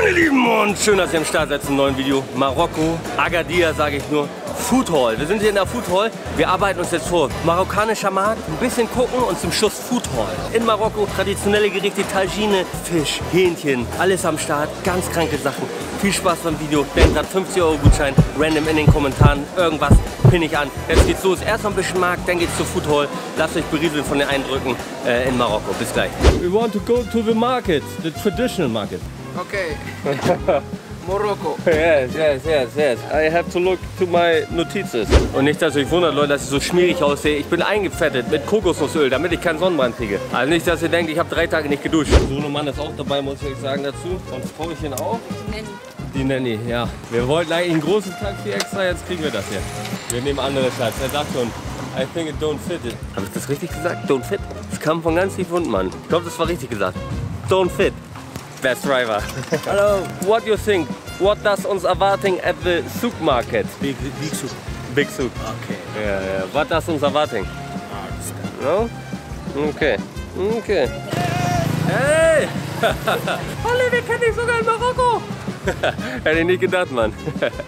Moin ihr Lieben und schön, dass ihr am Start seid zum neuen Video. Marokko, Agadir sage ich nur, Food Hall. Wir sind hier in der Food Hall, wir arbeiten uns jetzt vor. Marokkanischer Markt, ein bisschen gucken und zum Schluss Food Hall. In Marokko traditionelle Gerichte, Tagine, Fisch, Hähnchen, alles am Start, ganz kranke Sachen. Viel Spaß beim Video, denkt dran, 50 € Gutschein, random in den Kommentaren, irgendwas pinne ich an. Jetzt geht's los, erst noch ein bisschen Markt, dann geht's zur Food Hall. Lasst euch berieseln von den Eindrücken in Marokko. Bis gleich. We want to go to the market, the traditional market. Okay. Marokko. Yes. I have to look to my notices. Und nicht, dass ihr euch wundert, Leute, dass ich so schmierig aussehe. Ich bin eingefettet mit Kokosnussöl, damit ich keinen Sonnenbrand kriege. Also nicht, dass ihr denkt, ich habe 3 Tage nicht geduscht. So ein Mann ist auch dabei, muss ich sagen, dazu. Und Frauchen auch. Die Nanny, ja. Wir wollten eigentlich ein großes Taxi extra, jetzt kriegen wir das hier. Wir nehmen andere Schatz. Er sagt schon, I think it don't fit it. Habe ich das richtig gesagt? Don't fit? Das kam von ganz tief unten, Mann. Ich glaube, das war richtig gesagt. Don't fit. Best driver. Hello, what do you think? What does uns erwarten at the Souk market? Big Souk. Big Souk. Okay. Yeah. What does uns erwarten? No? Okay. Hey! Holle, wir kennen dich sogar in Marokko! Hätte ich nicht gedacht, Mann.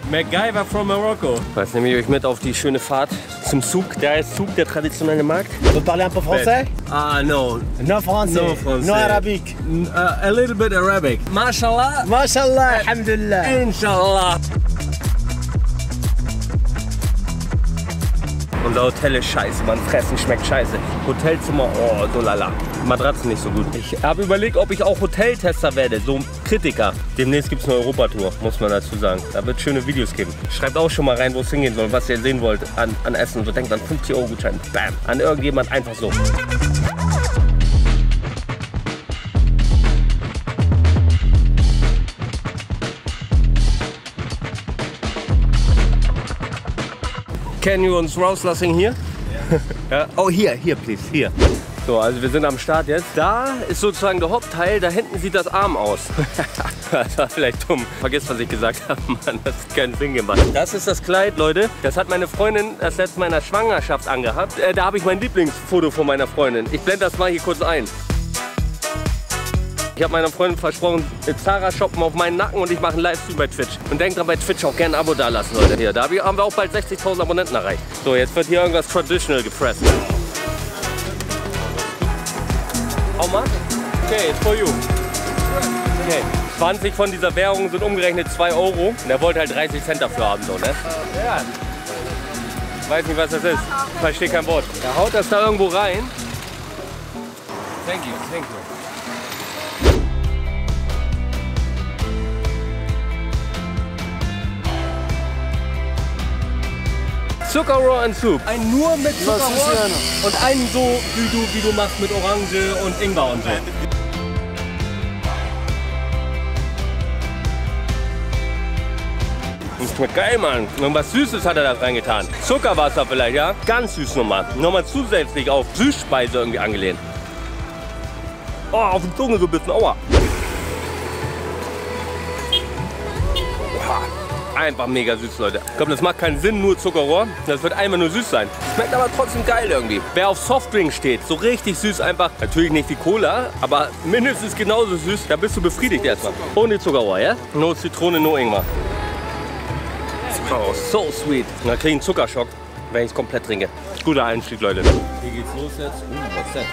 MacGyver from Morocco. Jetzt nehme ich euch mit auf die schöne Fahrt zum Souk. Da ist Souk, der traditionelle Markt. Vous parlez un peu français? Ah, no. No français. No français. No Arabic. A little bit Arabic. Mashallah. Mashallah. Alhamdulillah. Inshallah. Unser Hotel ist scheiße, man, Fressen schmeckt scheiße. Hotelzimmer, oh, so lala. Matratzen nicht so gut. Ich habe überlegt, ob ich auch Hoteltester werde, so ein Kritiker. Demnächst gibt es eine Europatour, muss man dazu sagen. Da wird es schöne Videos geben. Schreibt auch schon mal rein, wo es hingehen soll, was ihr sehen wollt an Essen. So denkt an 50 € Gutschein, bam, an irgendjemand einfach so. Can you uns rauslassen hier? Ja. Ja. Oh, hier, please, hier. So, also wir sind am Start jetzt. Da ist sozusagen der Hauptteil, da hinten sieht das arm aus. Das war vielleicht dumm. Vergiss, was ich gesagt habe, Mann, das hat keinen Sinn gemacht. Das ist das Kleid, Leute. Das hat meine Freundin das letzte Mal in der Schwangerschaft angehabt. Da habe ich mein Lieblingsfoto von meiner Freundin. Ich blende das mal hier kurz ein. Ich habe meiner Freundin versprochen, Zara shoppen auf meinen Nacken und ich mache einen Livestream bei Twitch. Und denkt dran, bei Twitch auch gerne ein Abo dalassen, Leute. Hier, da haben wir auch bald 60.000 Abonnenten erreicht. So, jetzt wird hier irgendwas traditional gepresst. How much? Okay, it's for you. Okay. 20 von dieser Währung sind umgerechnet 2 €. Und er wollte halt 30 Cent dafür haben, so, ne? Ja. Weiß nicht, was das ist. Verstehe kein Wort. Er haut das da irgendwo rein. Thank you. Zuckerrohr und Soup. Einen nur mit Zuckerrohr und einen so, wie du machst mit Orange und Ingwer und so. Das schmeckt geil, Mann. Irgendwas Süßes hat er da reingetan. Zuckerwasser vielleicht, ja? Ganz süß nochmal. Nochmal zusätzlich auf Süßspeise irgendwie angelehnt. Oh, auf die Zunge so ein bisschen. Aua. Einfach mega süß, Leute. Ich glaube, das macht keinen Sinn, nur Zuckerrohr. Das wird einmal nur süß sein. Schmeckt aber trotzdem geil irgendwie. Wer auf Softdrink steht, so richtig süß einfach. Natürlich nicht wie Cola, aber mindestens genauso süß. Da bist du befriedigt erstmal. Ohne Zuckerrohr, ja? No Zitrone, no Ingwer. Oh, so sweet. Da kriege ich einen Zuckerschock, wenn ich es komplett trinke. Guter Einstieg, Leute. Hier geht's los jetzt. Was denn?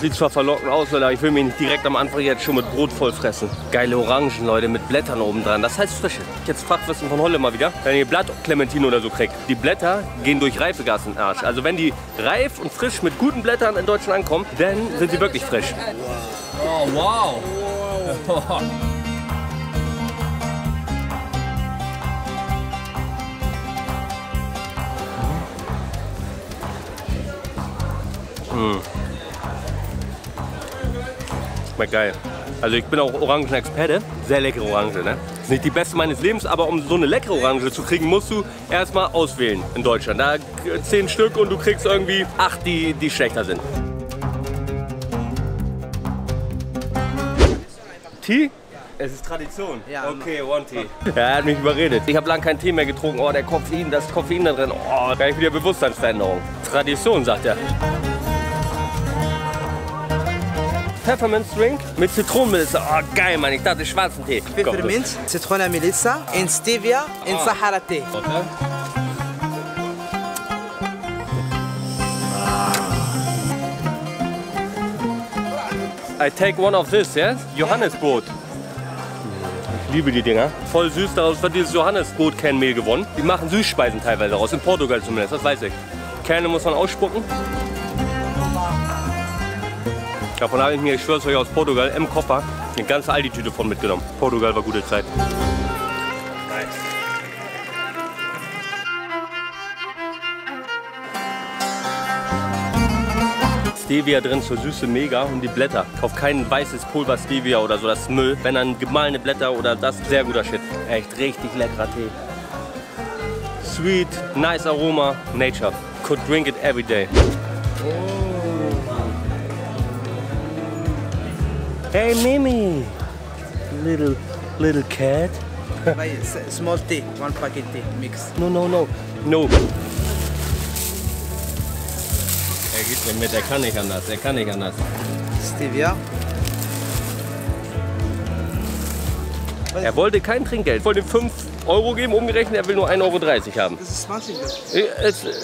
Sieht zwar verlockend aus, Leute, aber ich will mich nicht direkt am Anfang jetzt schon mit Brot vollfressen. Geile Orangen, Leute, mit Blättern oben dran. Das heißt frische. Jetzt Fachwissen von Holle mal wieder. Wenn ihr Blattklementine oder so kriegt, die Blätter gehen durch Reifegas in den Arsch. Also wenn die reif und frisch mit guten Blättern in Deutschland ankommen, dann sind sie wirklich frisch. Oh, wow. Oh. Mmh. Schmeckt geil. Also ich bin auch Orangenexperte. Sehr leckere Orange, ne? Ist nicht die beste meines Lebens, aber um so eine leckere Orange zu kriegen, musst du erstmal auswählen in Deutschland. Da 10 Stück und du kriegst irgendwie 8, die schlechter sind. Tee? Es ist Tradition. Ja, okay, one tea. Er hat mich überredet. Ich habe lange keinen Tee mehr getrunken. Oh, der Koffein, das Koffein da drin. Oh, gleich wieder Bewusstseinsveränderung. Tradition, sagt er. Peppermint Drink mit Zitronenmelisse. Oh geil, Mann, ich dachte schwarzen Tee. Peppermint, Zitronenmelisse, in Stevia, in Sahara Tee. Okay. I take one of this, yes? Johannesbrot. Ich liebe die Dinger. Voll süß, daraus wird dieses Johannesbrot-Kernmehl gewonnen. Die machen Süßspeisen teilweise daraus, in Portugal zumindest, das weiß ich. Kerne muss man ausspucken. Davon habe ich mir, ich schwöre es euch, aus Portugal im Koffer eine ganze Aldi-Tüte von mitgenommen. Portugal war gute Zeit. Nice. Stevia drin zur Süße, mega, und die Blätter. Kauf kein weißes Pulver Stevia oder so, das ist Müll. Wenn dann gemahlene Blätter oder das, sehr guter Shit. Echt richtig leckerer Tee. Sweet, nice Aroma, Nature. Could drink it every day. Oh. Hey Mimi, little cat. Small tea, one packet tea mix. No. Er gibt mir mit, er kann nicht anders. Stevia. Er wollte kein Trinkgeld. Ich wollte ihm 5 Euro geben, umgerechnet, er will nur 1,30 Euro haben. Das ist 20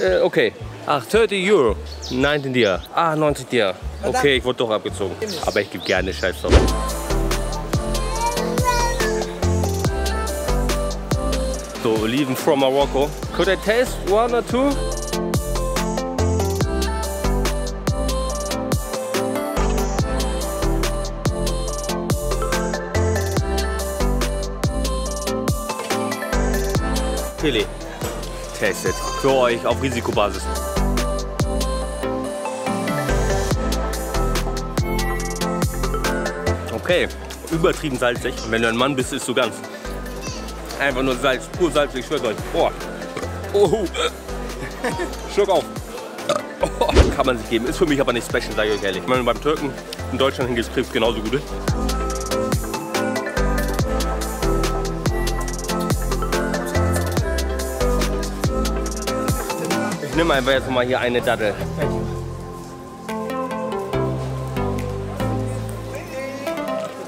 Euro. Okay. Ach, 30 Euro. 19 Dia. Ah, 90 Dia. Okay, ich wurde doch abgezogen. Aber ich gebe gerne Scheiß drauf. So, Oliven from Morocco. Could I taste one or two? Chili. Tastet. Für euch auf Risikobasis. Okay, übertrieben salzig. Wenn du ein Mann bist, isst du ganz. Einfach nur Salz, pur salzig, ich schwör's euch. Oh. Oh. Schluck auf. Oh. Kann man sich geben. Ist für mich aber nicht special, sage ich euch ehrlich. Wenn man beim Türken in Deutschland hingeht, kriegst du genauso gute. Ich nehme einfach jetzt mal hier eine Dattel.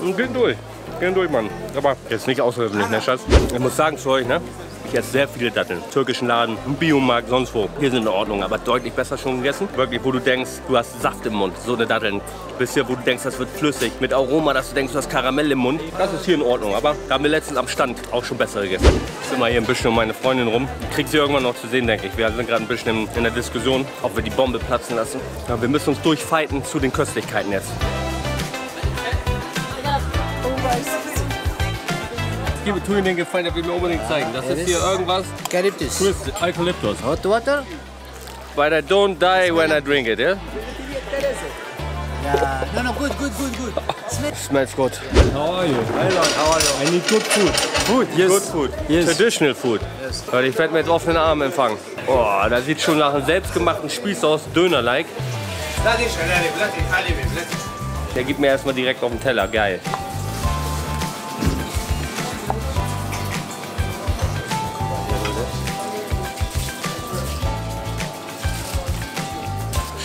Und gehen durch, Mann. Aber jetzt nicht außergewöhnlich, ne Schatz? Ich muss sagen zu euch, ne? Ich esse sehr viele Datteln. Türkischen Laden, im Biomarkt, sonst wo. Hier sind in Ordnung, aber deutlich besser schon gegessen. Wirklich, wo du denkst, du hast Saft im Mund, so eine Datteln. Bis hier, wo du denkst, das wird flüssig. Mit Aroma, dass du denkst, du hast Karamell im Mund. Das ist hier in Ordnung, aber da haben wir letztens am Stand auch schon bessere gegessen. Ich sitze immer hier ein bisschen um meine Freundin rum. Ich krieg sie irgendwann noch zu sehen, denke ich. Wir sind gerade ein bisschen in der Diskussion, ob wir die Bombe platzen lassen. Ja, wir müssen uns durchfighten zu den Köstlichkeiten jetzt. Ich gebe Tui den Gefallen, der will mir unbedingt zeigen. Das ist hier irgendwas. Eukalyptus. Eukalyptus. Hot water? But I don't die when I drink it, yeah? Yeah. No, good. Smells good. How are you? I need good food. Food? Yes. Good food. Yes. Traditional food. Yes. Ich werde mit offenen Armen empfangen. Oh, das sieht schon nach einem selbstgemachten Spieß aus, Döner-like. Der gibt mir erstmal direkt auf den Teller, geil.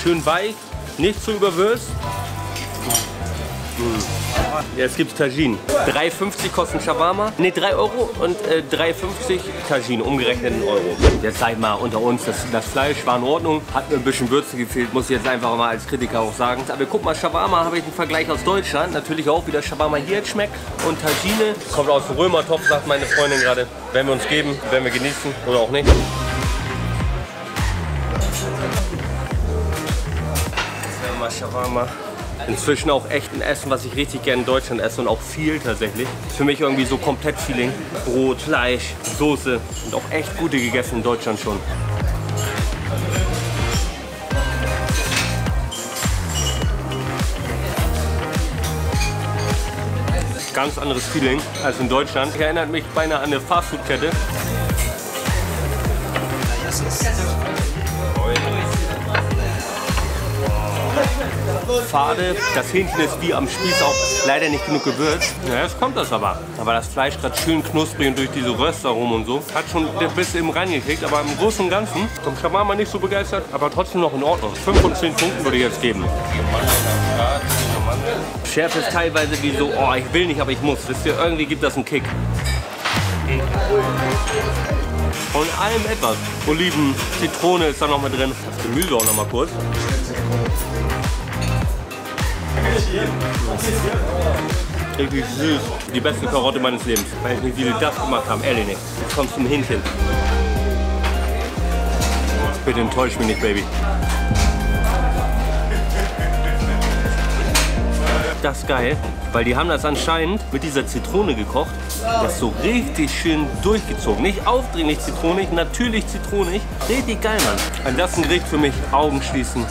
Schön weich, nicht zu überwürzt. Jetzt gibt's Tagine. 3,50 kostet Shawarma. Ne, 3 Euro und 3,50 Tagine, umgerechnet in Euro. Jetzt sag ich mal unter uns, das Fleisch war in Ordnung. Hat mir ein bisschen Würze gefehlt, muss ich jetzt einfach mal als Kritiker auch sagen. Aber guck mal, Shawarma habe ich einen Vergleich aus Deutschland. Natürlich auch, wie das Shawarma hier jetzt schmeckt. Und Tagine kommt aus dem Römertopf, sagt meine Freundin gerade. Wenn wir uns geben, werden wir genießen oder auch nicht. Shawarma. Inzwischen auch echt ein Essen, was ich richtig gerne in Deutschland esse und auch viel tatsächlich. Für mich irgendwie so komplett Feeling. Brot, Fleisch, Soße und auch echt gute gegessen in Deutschland schon. Ganz anderes Feeling als in Deutschland. Ich erinnert mich beinahe an eine Fastfood-Kette. Fade, das Hähnchen ist wie am Spieß auch leider nicht genug gewürzt. Ja, jetzt kommt das aber. Aber das Fleisch gerade schön knusprig und durch diese Röstaromen und so. Hat schon ein bisschen eben reingekriegt, aber im Großen und Ganzen vom Shawarma nicht so begeistert, aber trotzdem noch in Ordnung. 5 von 10 Punkten würde ich jetzt geben. Schärfe ist teilweise wie so, oh, ich will nicht, aber ich muss. Wisst ihr, irgendwie gibt das einen Kick. Von allem etwas. Oliven, Zitrone ist da noch mit drin. Das Gemüse auch noch mal kurz. Richtig süß. Die beste Karotte meines Lebens. Weil ich nicht, wie die das gemacht haben. Ehrlich nicht. Jetzt kommst du zum Hähnchen. Bitte enttäusch mich nicht, Baby. Das ist geil, weil die haben das anscheinend mit dieser Zitrone gekocht. Das so richtig schön durchgezogen. Nicht aufdringlich zitronig, natürlich zitronig. Richtig geil, Mann. An das ein Gericht für mich Augen schließen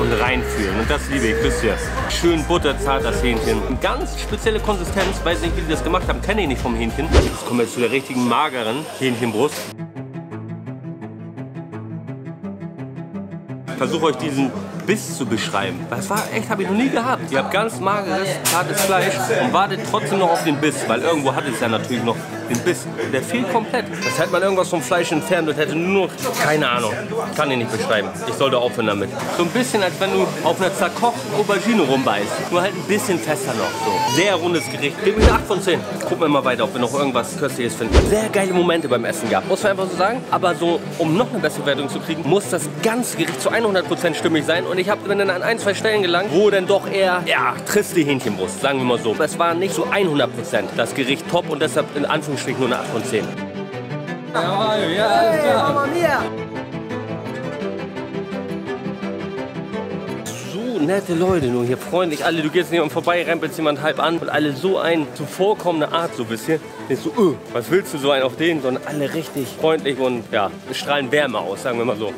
und reinfühlen. Und das liebe ich, wisst ihr. Schön butterzart das Hähnchen. Eine ganz spezielle Konsistenz. Weiß nicht, wie die das gemacht haben. Kenne ich nicht vom Hähnchen. Jetzt kommen wir zu der richtigen mageren Hähnchenbrust. Ich versuche euch diesen Biss zu beschreiben. Das war echt, habe ich noch nie gehabt. Ihr habt ganz mageres, zartes Fleisch und wartet trotzdem noch auf den Biss, weil irgendwo hat es ja natürlich noch den Biss. Der fehlt komplett. Das hätte man irgendwas vom Fleisch entfernt und hätte nur noch, keine Ahnung, kann ich nicht beschreiben. Ich sollte aufhören damit. So ein bisschen, als wenn du auf einer zerkochten Aubergine rumbeißt. Nur halt ein bisschen fester noch. So. Sehr rundes Gericht. Gib mir eine 8 von 10. Gucken wir mal weiter, ob wir noch irgendwas Köstliches finden. Sehr geile Momente beim Essen gab, muss man einfach so sagen. Aber so, um noch eine bessere Wertung zu kriegen, muss das ganze Gericht zu 100% stimmig sein. Und ich bin dann an ein, zwei Stellen gelangt, wo dann doch eher, ja, triste Hähnchenbrust, sagen wir mal so. Es war nicht so 100% das Gericht top und deshalb in Anführungsstrichen nur eine 8 von 10. Jawohl, ja, alles klar. So nette Leute, nur hier freundlich alle. Du gehst jemand vorbei, rempelst jemand halb an und alle so ein zuvorkommende Art so ein bisschen. Nicht so, was willst du so einen auf den, sondern alle richtig freundlich und ja, strahlen Wärme aus, sagen wir mal so.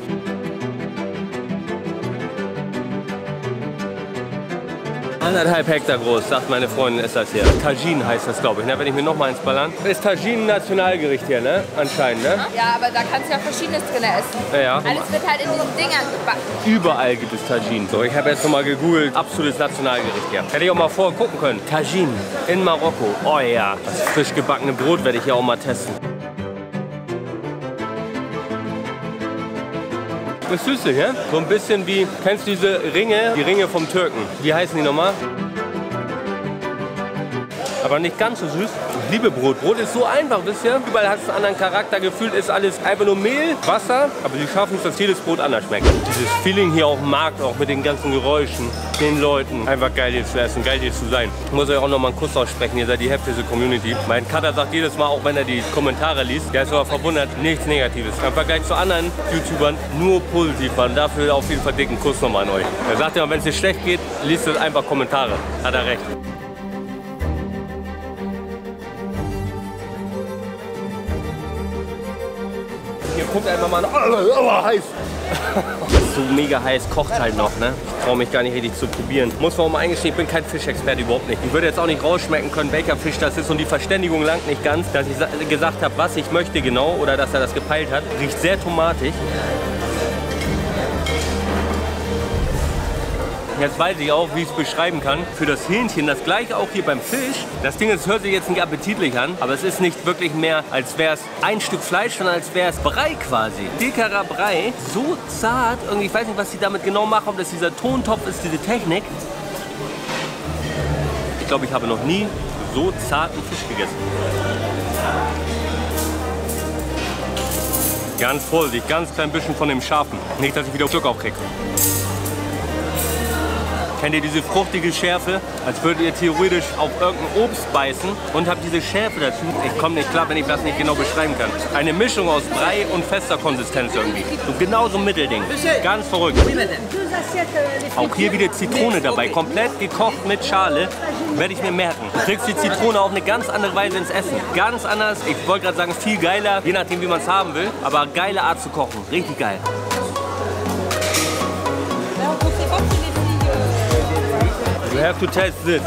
Anderthalb Hektar groß, sagt meine Freundin, ist das hier. Tagine heißt das, glaube ich, ne? Wenn ich mir noch mal eins ballern. Ist Tagine ein Nationalgericht hier, ne? Anscheinend, ne? Ja, aber da kannst du ja verschiedenes drin essen. Ja, ja. Alles wird halt in diesen Dingern gebacken. Überall gibt es Tagine. So, ich habe jetzt noch mal gegoogelt. Absolutes Nationalgericht hier. Hätte ich auch mal vorher gucken können. Tagine in Marokko. Oh ja, das frisch gebackene Brot werde ich hier auch mal testen. Das ist süß, ja? So ein bisschen wie, kennst du diese Ringe? Die Ringe vom Türken. Wie heißen die nochmal? Aber nicht ganz so süß. Ich liebe Brot. Brot ist so einfach, wisst ihr? Überall hat es einen anderen Charakter. Gefühlt ist alles einfach nur Mehl, Wasser. Aber sie schaffen es, dass jedes Brot anders schmeckt. Dieses Feeling hier auf dem Markt, auch mit den ganzen Geräuschen, den Leuten. Einfach geil hier zu essen, geil hier zu sein. Ich muss euch auch nochmal einen Kuss aussprechen. Ihr seid die heftigste Community. Mein Cutter sagt jedes Mal, auch wenn er die Kommentare liest, der ist aber verwundert, nichts Negatives. Im Vergleich zu anderen YouTubern nur positiv waren. Dafür auf jeden Fall dicken Kuss nochmal an euch. Er sagt immer, wenn es dir schlecht geht, liest es einfach Kommentare. Hat er recht. Guckt einfach mal an. Oh, heiß. So mega heiß, kocht halt noch, ne? Ich traue mich gar nicht richtig zu probieren. Muss man auch mal eingestehen, ich bin kein Fischexperte, überhaupt nicht. Ich würde jetzt auch nicht rausschmecken können, welcher Fisch das ist und die Verständigung langt nicht ganz, dass ich gesagt habe, was ich möchte genau oder dass er das gepeilt hat. Riecht sehr tomatig. Jetzt weiß ich auch, wie ich es beschreiben kann. Für das Hähnchen, das gleiche auch hier beim Fisch. Das Ding, das hört sich jetzt nicht appetitlich an, aber es ist nicht wirklich mehr, als wäre es ein Stück Fleisch, sondern als wäre es Brei quasi. Dickerer Brei, so zart. Irgendwie, ich weiß nicht, was die damit genau machen, ob das dieser Tontopf ist, diese Technik. Ich glaube, ich habe noch nie so zarten Fisch gegessen. Ganz vorsichtig, ganz klein bisschen von dem Scharfen. Nicht, dass ich wieder Glück aufkriege. Kennt ihr diese fruchtige Schärfe, als würdet ihr theoretisch auf irgendein Obst beißen und habt diese Schärfe dazu? Ich komme nicht klar, wenn ich das nicht genau beschreiben kann. Eine Mischung aus Brei und fester Konsistenz irgendwie. So genau so ein Mittelding. Ganz verrückt. Auch hier wieder Zitrone dabei, komplett gekocht mit Schale. Werde ich mir merken. Du kriegst die Zitrone auf eine ganz andere Weise ins Essen. Ganz anders, ich wollte gerade sagen, viel geiler, je nachdem wie man es haben will. Aber geile Art zu kochen, richtig geil. You have to taste this.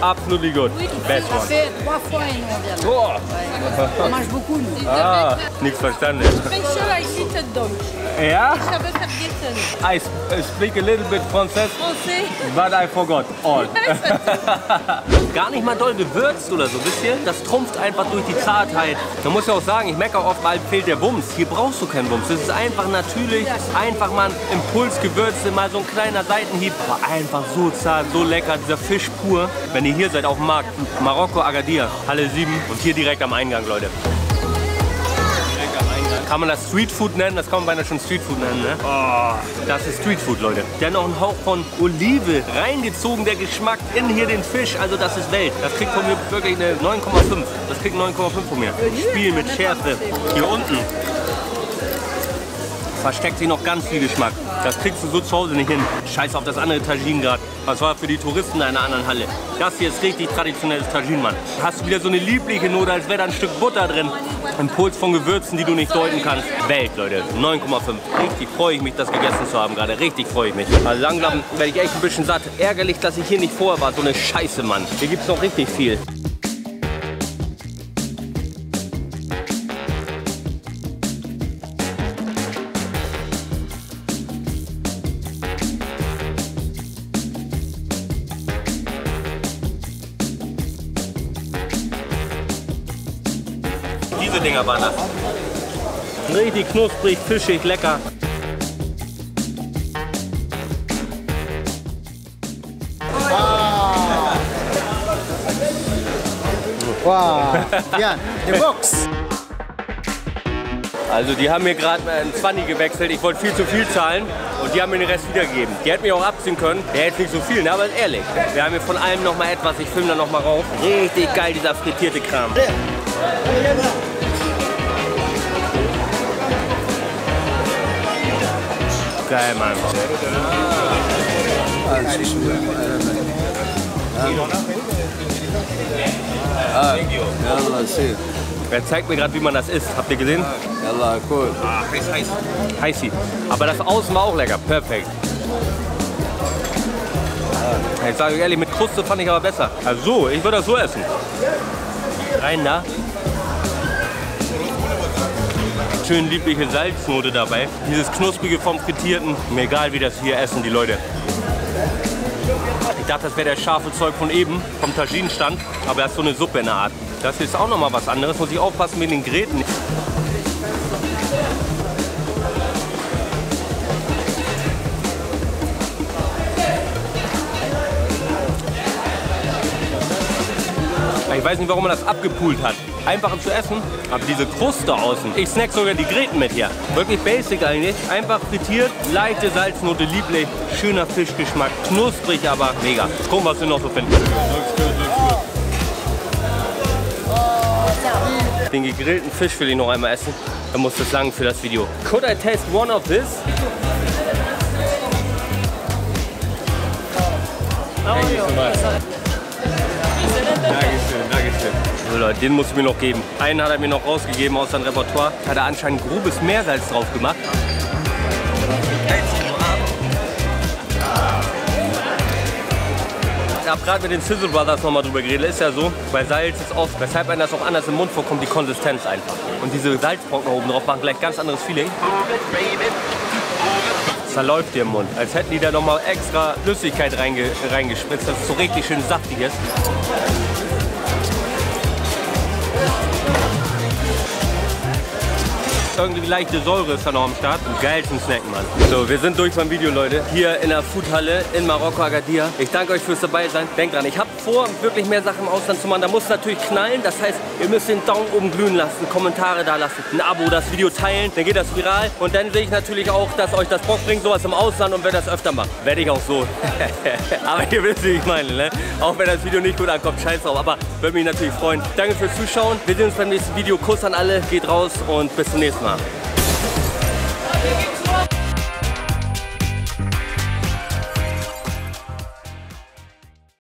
Absolutely good. Best one. Oh. Ah, nichts verstanden. Ich spreche Deutsch. Yeah? Ich habe vergessen. I speak a little bit Französisch, but I forgot all. Gar nicht mal doll gewürzt oder so ein bisschen. Das trumpft einfach durch die Zartheit. Man muss ja auch sagen, ich merke auch oft, bald fehlt der Bums. Hier brauchst du keinen Bums. Das ist einfach natürlich, einfach mal ein Impulsgewürze, mal so ein kleiner Seitenhieb. Aber einfach so zart, so lecker, dieser Fisch pur. Wenn ihr hier seid auf dem Markt, Marokko, Agadir, Halle 7 und hier direkt am Eingang, Leute. Kann man das Streetfood nennen? Das kann man beinahe schon Streetfood nennen, ne? Oh, das ist Streetfood, Leute. Dann noch ein Hauch von Olive reingezogen, der Geschmack in hier den Fisch. Also das ist Welt. Das kriegt von mir wirklich eine 9,5. Das kriegt 9,5 von mir. Spiel mit Schärfe. Hier unten versteckt sich noch ganz viel Geschmack. Das kriegst du so zu Hause nicht hin. Scheiß auf das andere Tagine gerade. Das war für die Touristen in einer anderen Halle. Das hier ist richtig traditionelles Tagine, Mann. Da hast du wieder so eine liebliche Note, als wäre da ein Stück Butter drin. Impuls von Gewürzen, die du nicht deuten kannst. Welt, Leute. 9,5. Richtig freue ich mich, das gegessen zu haben gerade. Richtig freue ich mich. Also langsam werde ich echt ein bisschen satt. Ärgerlich, dass ich hier nicht vorher war. So eine Scheiße, Mann. Hier gibt es noch richtig viel. Diese Dinger waren das. Richtig knusprig, fischig, lecker. Wow. Ja, die Box. Also die haben mir gerade einen 20 gewechselt. Ich wollte viel zu viel zahlen und die haben mir den Rest wiedergegeben. Die hätten mich auch abziehen können. Der hätte nicht so viel, ne? Aber ehrlich. Wir haben hier von allem noch mal etwas. Ich filme da noch mal rauf. Richtig geil, dieser frittierte Kram. Geil, Mann. Er zeigt mir gerade, wie man das isst. Habt ihr gesehen? Ja, cool. Heiß, heiß. Heißi. Aber das Außen war auch lecker. Perfekt. Ich sage euch ehrlich, mit Kruste fand ich aber besser. Also, ich würde das so essen. Rein da. Schön liebliche Salznote dabei. Dieses Knusprige vom Frittierten. Mir egal, wie das hier essen, die Leute. Ich dachte, das wäre das scharfe Zeug von eben, vom Tagine-Stand. Aber das ist so eine Suppe in der Art. Das ist auch noch mal was anderes. Muss ich aufpassen mit den Gräten. Ich weiß nicht, warum man das abgepult hat. Einfacher zu essen, aber diese Kruste außen. Ich snack sogar die Gräten mit hier. Wirklich basic eigentlich. Einfach frittiert, leichte Salznote, lieblich. Schöner Fischgeschmack, knusprig, aber mega. Gucken, was wir noch so finden. Den gegrillten Fisch will ich noch einmal essen. Dann muss das lang für das Video. Could I taste one of this? Thank you so much. Dankeschön, Dankeschön. So Leute, den muss ich mir noch geben. Einen hat er mir noch rausgegeben aus seinem Repertoire. Hat er anscheinend grobes Meersalz drauf gemacht. Ich habe gerade mit den Sizzle Brothers nochmal drüber geredet. Ist ja so, bei Salz ist oft, weshalb einem das auch anders im Mund vorkommt, die Konsistenz einfach. Und diese Salzbrocken oben drauf machen gleich ganz anderes Feeling. Es verläuft dir im Mund, als hätten die da noch mal extra Flüssigkeit reingespritzt, dass es so richtig schön saftig ist. Irgendwie die leichte Säure ist da noch am Start. Geil zum Snacken, Mann. So, wir sind durch beim Video, Leute. Hier in der Foodhalle in Marokko, Agadir. Ich danke euch fürs Dabeisein. Denkt dran, ich habe vor, wirklich mehr Sachen im Ausland zu machen. Da muss es natürlich knallen. Das heißt, ihr müsst den Daumen oben glühen lassen, Kommentare da lassen, ein Abo, das Video teilen. Dann geht das viral. Und dann sehe ich natürlich auch, dass euch das Bock bringt, sowas im Ausland. Und werde das öfter machen. Werde ich auch so. Aber ihr wisst, wie ich meine, ne? Auch wenn das Video nicht gut ankommt, scheiß drauf. Aber würde mich natürlich freuen. Danke fürs Zuschauen. Wir sehen uns beim nächsten Video. Kuss an alle. Geht raus und bis zum nächsten Mal.